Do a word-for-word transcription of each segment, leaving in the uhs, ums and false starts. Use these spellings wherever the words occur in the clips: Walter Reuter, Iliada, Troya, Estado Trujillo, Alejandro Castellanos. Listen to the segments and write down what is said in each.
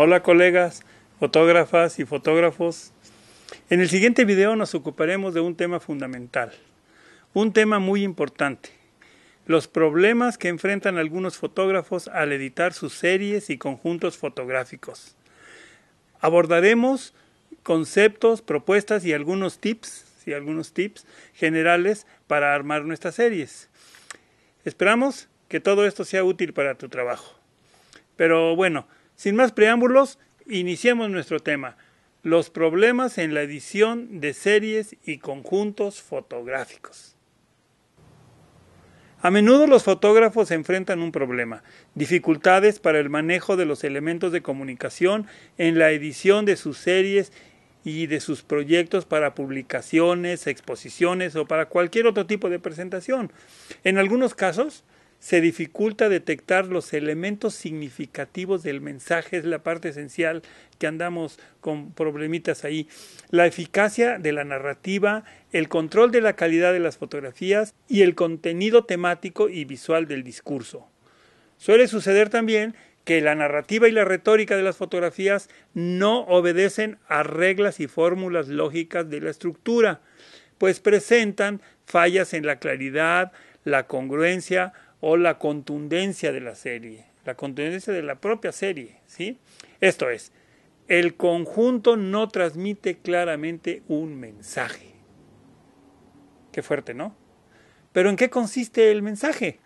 Hola colegas, fotógrafas y fotógrafos. En el siguiente video nos ocuparemos de un tema fundamental, un tema muy importante, los problemas que enfrentan algunos fotógrafos al editar sus series y conjuntos fotográficos. Abordaremos conceptos, propuestas y algunos tips, y algunos tips generales para armar nuestras series. Esperamos que todo esto sea útil para tu trabajo. Pero bueno, sin más preámbulos, iniciemos nuestro tema, los problemas en la edición de series y conjuntos fotográficos. A menudo los fotógrafos enfrentan un problema, dificultades para el manejo de los elementos de comunicación en la edición de sus series y de sus proyectos para publicaciones, exposiciones o para cualquier otro tipo de presentación. En algunos casos, se dificulta detectar los elementos significativos del mensaje, es la parte esencial que andamos con problemitas ahí. La eficacia de la narrativa, el control de la calidad de las fotografías y el contenido temático y visual del discurso. Suele suceder también que la narrativa y la retórica de las fotografías no obedecen a reglas y fórmulas lógicas de la estructura, pues presentan fallas en la claridad, la congruencia o la contundencia de la serie, la contundencia de la propia serie, ¿sí? Esto es, el conjunto no transmite claramente un mensaje. Qué fuerte, ¿no? ¿Pero en qué consiste el mensaje?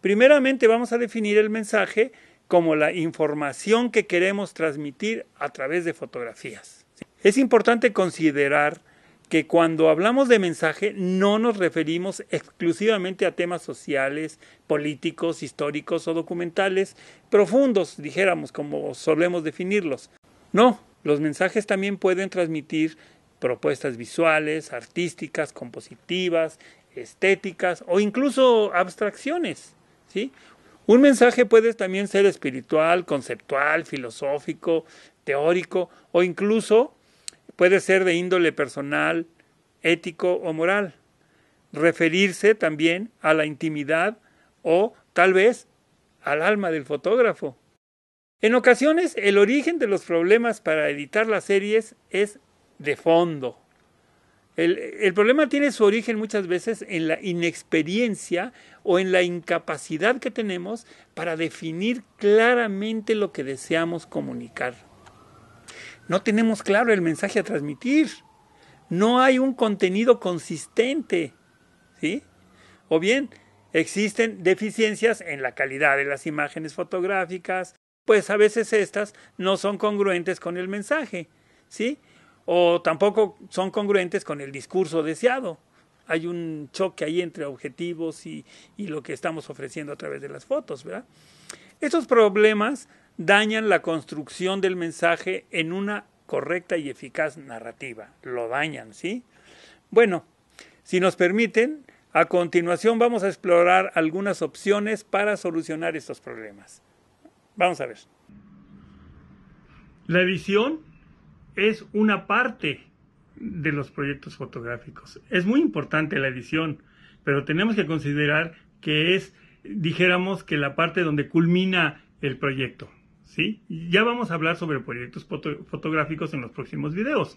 Primeramente vamos a definir el mensaje como la información que queremos transmitir a través de fotografías. Es importante considerar que cuando hablamos de mensaje no nos referimos exclusivamente a temas sociales, políticos, históricos o documentales profundos, dijéramos, como solemos definirlos. No, los mensajes también pueden transmitir propuestas visuales, artísticas, compositivas, estéticas o incluso abstracciones, ¿sí? Un mensaje puede también ser espiritual, conceptual, filosófico, teórico o incluso puede ser de índole personal, ético o moral. Referirse también a la intimidad o, tal vez, al alma del fotógrafo. En ocasiones, el origen de los problemas para editar las series es de fondo. El, el problema tiene su origen muchas veces en la inexperiencia o en la incapacidad que tenemos para definir claramente lo que deseamos comunicar. No tenemos claro el mensaje a transmitir. No hay un contenido consistente, ¿sí? O bien, existen deficiencias en la calidad de las imágenes fotográficas, pues a veces estas no son congruentes con el mensaje, ¿sí? O tampoco son congruentes con el discurso deseado. Hay un choque ahí entre objetivos y, y lo que estamos ofreciendo a través de las fotos, ¿verdad? Estos problemas dañan la construcción del mensaje en una correcta y eficaz narrativa. Lo dañan, ¿sí? Bueno, si nos permiten, a continuación vamos a explorar algunas opciones para solucionar estos problemas. Vamos a ver. La edición es una parte de los proyectos fotográficos. Es muy importante la edición, pero tenemos que considerar que es, dijéramos, que la parte donde culmina el proyecto, ¿sí? Ya vamos a hablar sobre proyectos foto- fotográficos en los próximos videos.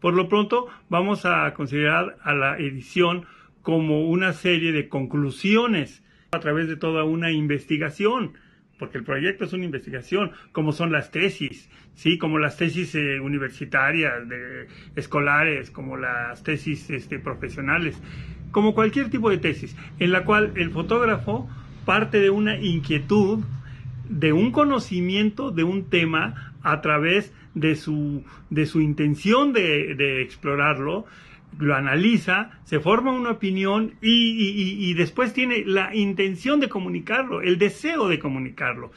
Por lo pronto, vamos a considerar a la edición como una serie de conclusiones a través de toda una investigación, porque el proyecto es una investigación, como son las tesis, ¿sí? Como las tesis eh, universitarias, de, escolares, como las tesis este, profesionales, como cualquier tipo de tesis, en la cual el fotógrafo parte de una inquietud, de un conocimiento de un tema a través de su, de su intención de, de explorarlo, lo analiza, se forma una opinión y, y, y después tiene la intención de comunicarlo, el deseo de comunicarlo.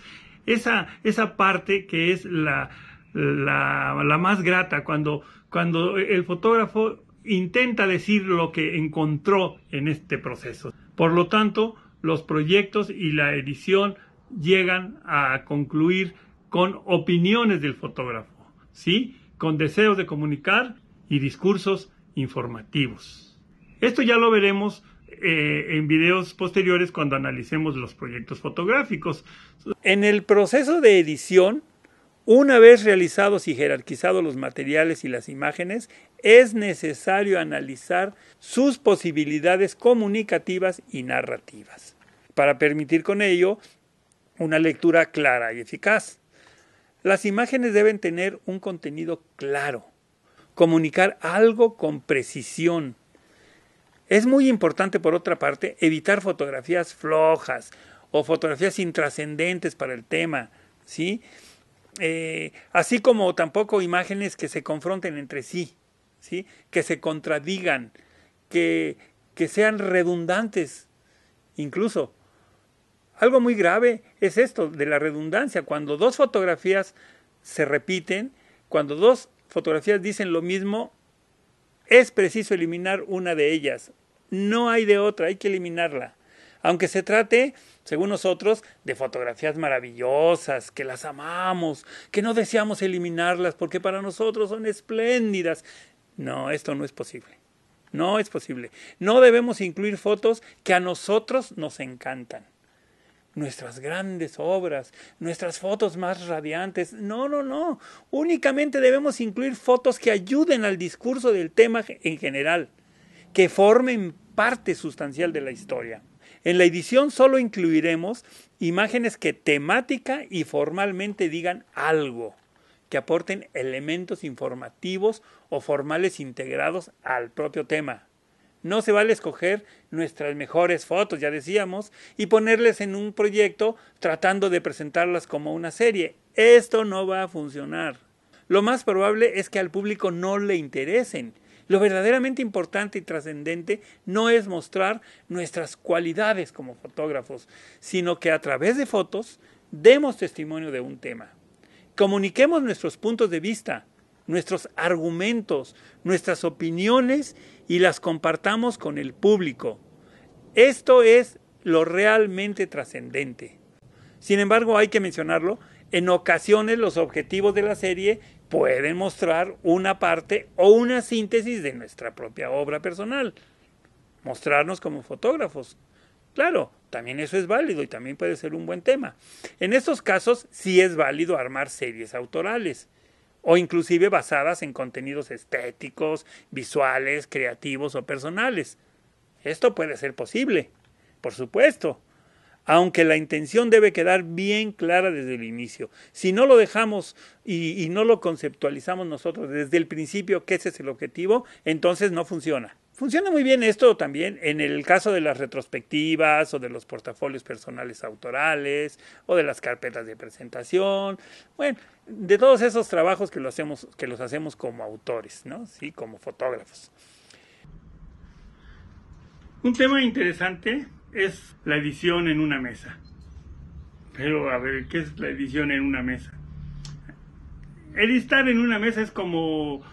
Esa, esa parte que es la, la, la más grata cuando, cuando el fotógrafo intenta decir lo que encontró en este proceso. Por lo tanto, los proyectos y la edición llegan a concluir con opiniones del fotógrafo, ¿sí? Con deseos de comunicar y discursos informativos. Esto ya lo veremos eh, en videos posteriores cuando analicemos los proyectos fotográficos. En el proceso de edición, Una vez realizados y jerarquizados los materiales y las imágenes, es necesario analizar sus posibilidades comunicativas y narrativas, para permitir con ello una lectura clara y eficaz. Las imágenes deben tener un contenido claro, comunicar algo con precisión. Es muy importante, por otra parte, evitar fotografías flojas o fotografías intrascendentes para el tema, ¿sí? Eh, así como tampoco imágenes que se confronten entre sí, ¿sí? Que se contradigan, que, que sean redundantes incluso. Algo muy grave es esto de la redundancia. Cuando dos fotografías se repiten, cuando dos fotografías dicen lo mismo, es preciso eliminar una de ellas. No hay de otra, hay que eliminarla. Aunque se trate, según nosotros, de fotografías maravillosas, que las amamos, que no deseamos eliminarlas porque para nosotros son espléndidas. No, esto no es posible. No es posible. No debemos incluir fotos que a nosotros nos encantan. Nuestras grandes obras, nuestras fotos más radiantes. No, no, no. Únicamente debemos incluir fotos que ayuden al discurso del tema en general, que formen parte sustancial de la historia. En la edición solo incluiremos imágenes que temática y formalmente digan algo, que aporten elementos informativos o formales integrados al propio tema. No se vale escoger nuestras mejores fotos, ya decíamos, y ponerles en un proyecto tratando de presentarlas como una serie. Esto no va a funcionar. Lo más probable es que al público no le interesen. Lo verdaderamente importante y trascendente no es mostrar nuestras cualidades como fotógrafos, sino que a través de fotos demos testimonio de un tema. Comuniquemos nuestros puntos de vista, nuestros argumentos, nuestras opiniones y las compartamos con el público. Esto es lo realmente trascendente. Sin embargo, hay que mencionarlo, en ocasiones los objetivos de la serie pueden mostrar una parte o una síntesis de nuestra propia obra personal, mostrarnos como fotógrafos. Claro, también eso es válido y también puede ser un buen tema. En estos casos sí es válido armar series autorales o inclusive basadas en contenidos estéticos, visuales, creativos o personales. Esto puede ser posible, por supuesto, aunque la intención debe quedar bien clara desde el inicio. Si no lo dejamos y, y no lo conceptualizamos nosotros desde el principio, que ese es el objetivo, entonces no funciona. Funciona muy bien esto también en el caso de las retrospectivas o de los portafolios personales autorales o de las carpetas de presentación. Bueno, de todos esos trabajos que, lo hacemos, que los hacemos como autores, ¿no? Sí, como fotógrafos. Un tema interesante es la edición en una mesa. Pero, a ver, ¿qué es la edición en una mesa? Editar en una mesa es como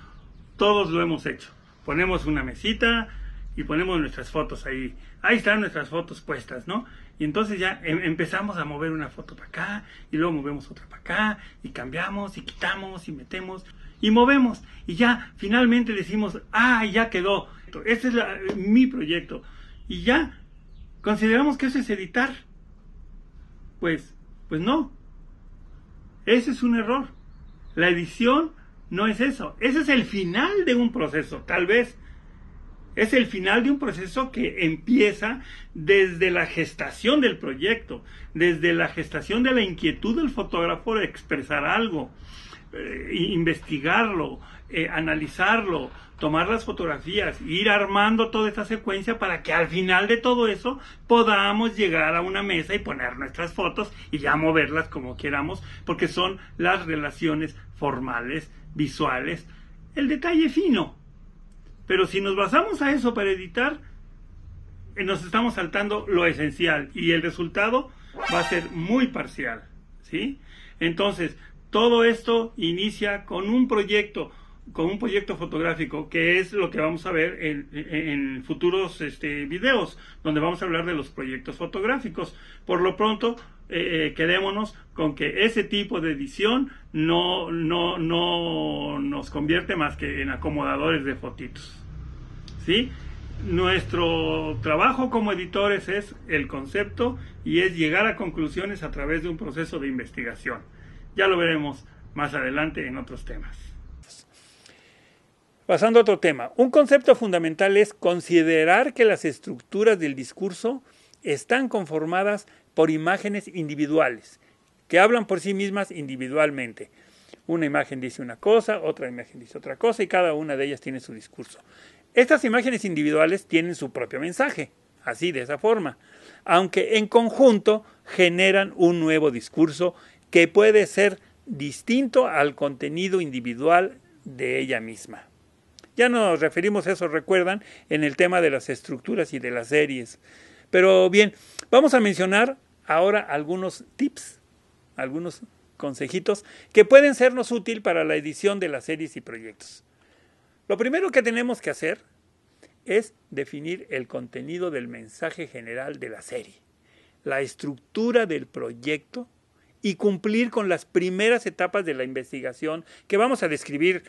todos lo hemos hecho. Ponemos una mesita y ponemos nuestras fotos ahí. Ahí están nuestras fotos puestas, ¿no? Y entonces ya em- empezamos a mover una foto para acá, y luego movemos otra para acá, y cambiamos, y quitamos, y metemos, y movemos. Y ya finalmente decimos, ah, ya quedó. Este es la, mi proyecto. Y ya consideramos que eso es editar. Pues, pues no. Ese es un error. La edición no es eso. Ese es el final de un proceso, tal vez. Es el final de un proceso que empieza desde la gestación del proyecto, desde la gestación de la inquietud del fotógrafo de expresar algo, eh, investigarlo, eh, analizarlo, tomar las fotografías, ir armando toda esta secuencia para que al final de todo eso podamos llegar a una mesa y poner nuestras fotos y ya moverlas como queramos, porque son las relaciones formales, visuales, el detalle fino. Pero si nos basamos a eso para editar, nos estamos saltando lo esencial y el resultado va a ser muy parcial, ¿sí? Entonces, todo esto inicia con un proyecto, con un proyecto fotográfico, que es lo que vamos a ver en, en futuros este, videos, donde vamos a hablar de los proyectos fotográficos. Por lo pronto, Eh, eh, quedémonos con que ese tipo de edición no, no, no nos convierte más que en acomodadores de fotitos, ¿sí? Nuestro trabajo como editores es el concepto y es llegar a conclusiones a través de un proceso de investigación. Ya lo veremos más adelante en otros temas. Pasando a otro tema, un concepto fundamental es considerar que las estructuras del discurso están conformadas por imágenes individuales, que hablan por sí mismas individualmente. Una imagen dice una cosa, otra imagen dice otra cosa y cada una de ellas tiene su discurso. Estas imágenes individuales tienen su propio mensaje, así de esa forma, aunque en conjunto generan un nuevo discurso que puede ser distinto al contenido individual de ella misma. Ya nos referimos a eso, recuerdan, en el tema de las estructuras y de las series. Pero bien, vamos a mencionar ahora algunos tips, algunos consejitos que pueden sernos útil para la edición de las series y proyectos. Lo primero que tenemos que hacer es definir el contenido del mensaje general de la serie, la estructura del proyecto y cumplir con las primeras etapas de la investigación que vamos a describir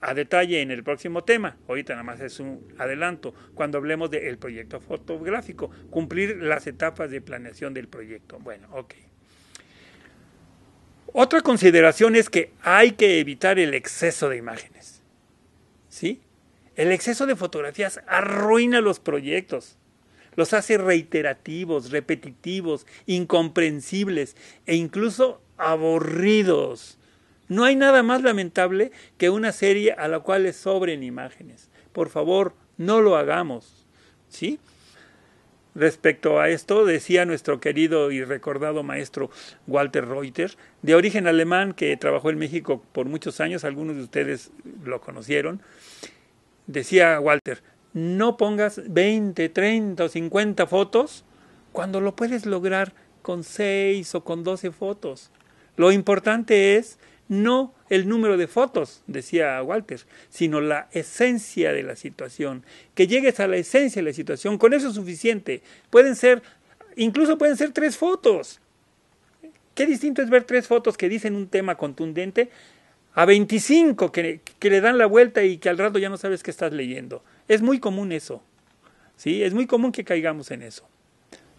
a detalle en el próximo tema. Ahorita nada más es un adelanto cuando hablemos del proyecto fotográfico, cumplir las etapas de planeación del proyecto. Bueno, ok. Otra consideración es que hay que evitar el exceso de imágenes, ¿sí? El exceso de fotografías arruina los proyectos, los hace reiterativos, repetitivos, incomprensibles e incluso aburridos. No hay nada más lamentable que una serie a la cual le sobren imágenes. Por favor, no lo hagamos, ¿sí? Respecto a esto, decía nuestro querido y recordado maestro Walter Reuter, de origen alemán, que trabajó en México por muchos años, algunos de ustedes lo conocieron. Decía Walter, no pongas veinte, treinta o cincuenta fotos cuando lo puedes lograr con seis o con doce fotos. Lo importante es no el número de fotos, decía Walter, sino la esencia de la situación. Que llegues a la esencia de la situación, con eso es suficiente. Pueden ser, incluso pueden ser tres fotos. Qué distinto es ver tres fotos que dicen un tema contundente a veinticinco que, que le dan la vuelta y que al rato ya no sabes qué estás leyendo. Es muy común eso, ¿sí? Es muy común que caigamos en eso.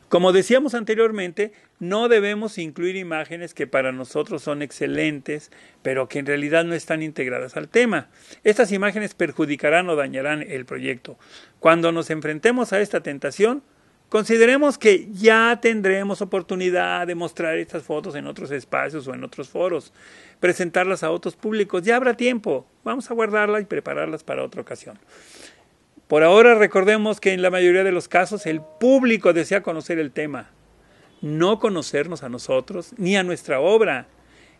Como decíamos anteriormente, no debemos incluir imágenes que para nosotros son excelentes, pero que en realidad no están integradas al tema. Estas imágenes perjudicarán o dañarán el proyecto. Cuando nos enfrentemos a esta tentación, consideremos que ya tendremos oportunidad de mostrar estas fotos en otros espacios o en otros foros, presentarlas a otros públicos. Ya habrá tiempo, vamos a guardarlas y prepararlas para otra ocasión. Por ahora recordemos que en la mayoría de los casos el público desea conocer el tema, no conocernos a nosotros ni a nuestra obra.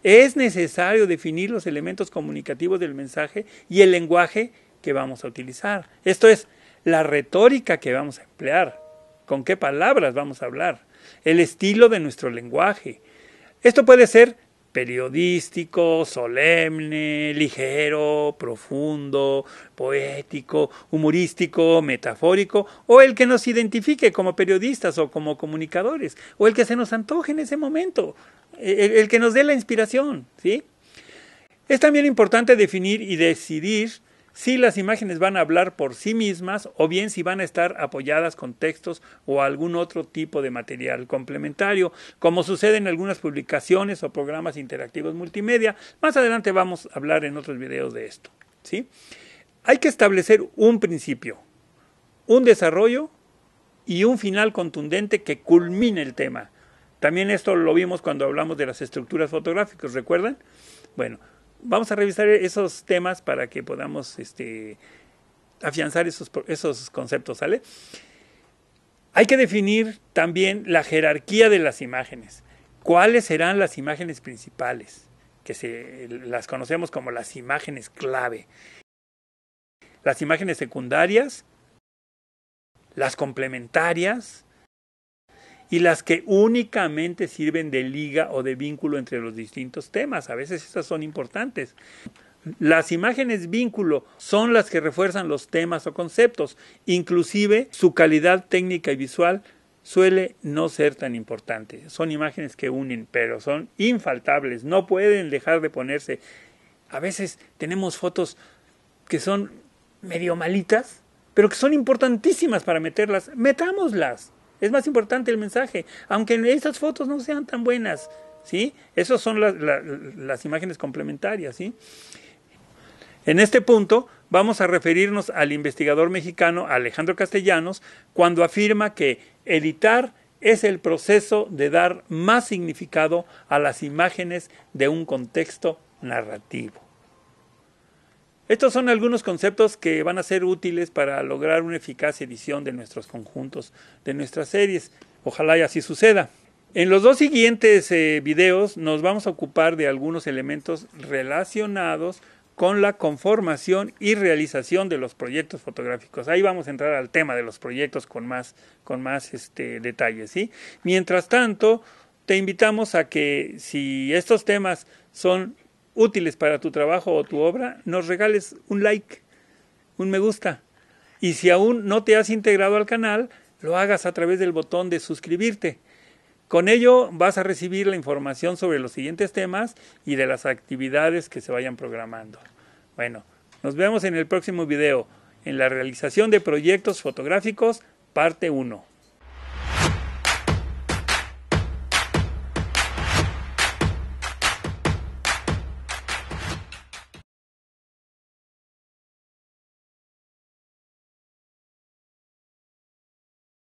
Es necesario definir los elementos comunicativos del mensaje y el lenguaje que vamos a utilizar. Esto es, la retórica que vamos a emplear, con qué palabras vamos a hablar, el estilo de nuestro lenguaje. Esto puede ser periodístico, solemne, ligero, profundo, poético, humorístico, metafórico, o el que nos identifique como periodistas o como comunicadores, o el que se nos antoje en ese momento, el, el que nos dé la inspiración, ¿sí? Es también importante definir y decidir si las imágenes van a hablar por sí mismas o bien si van a estar apoyadas con textos o algún otro tipo de material complementario, como sucede en algunas publicaciones o programas interactivos multimedia. Más adelante vamos a hablar en otros videos de esto, ¿sí? Hay que establecer un principio, un desarrollo y un final contundente que culmine el tema. También esto lo vimos cuando hablamos de las estructuras fotográficas, ¿recuerdan? Bueno, vamos a revisar esos temas para que podamos este, afianzar esos, esos conceptos, ¿sale? Hay que definir también la jerarquía de las imágenes. ¿Cuáles serán las imágenes principales? Que se, las conocemos como las imágenes clave. Las imágenes secundarias, las complementarias y las que únicamente sirven de liga o de vínculo entre los distintos temas. A veces estas son importantes. Las imágenes vínculo son las que refuerzan los temas o conceptos. Inclusive su calidad técnica y visual suele no ser tan importante. Son imágenes que unen, pero son infaltables. No pueden dejar de ponerse. A veces tenemos fotos que son medio malitas, pero que son importantísimas para meterlas. Metámoslas. Es más importante el mensaje, aunque estas fotos no sean tan buenas, ¿sí? Esas son la, la, las imágenes complementarias, ¿sí? En este punto vamos a referirnos al investigador mexicano Alejandro Castellanos cuando afirma que editar es el proceso de dar más significado a las imágenes de un contexto narrativo. Estos son algunos conceptos que van a ser útiles para lograr una eficaz edición de nuestros conjuntos, de nuestras series. Ojalá y así suceda. En los dos siguientes eh, videos nos vamos a ocupar de algunos elementos relacionados con la conformación y realización de los proyectos fotográficos. Ahí vamos a entrar al tema de los proyectos con más, con más este, detalles, ¿sí? Mientras tanto, te invitamos a que si estos temas son útiles para tu trabajo o tu obra, nos regales un like, un me gusta. Y si aún no te has integrado al canal, lo hagas a través del botón de suscribirte. Con ello vas a recibir la información sobre los siguientes temas y de las actividades que se vayan programando. Bueno, nos vemos en el próximo video, en la realización de proyectos fotográficos, parte uno.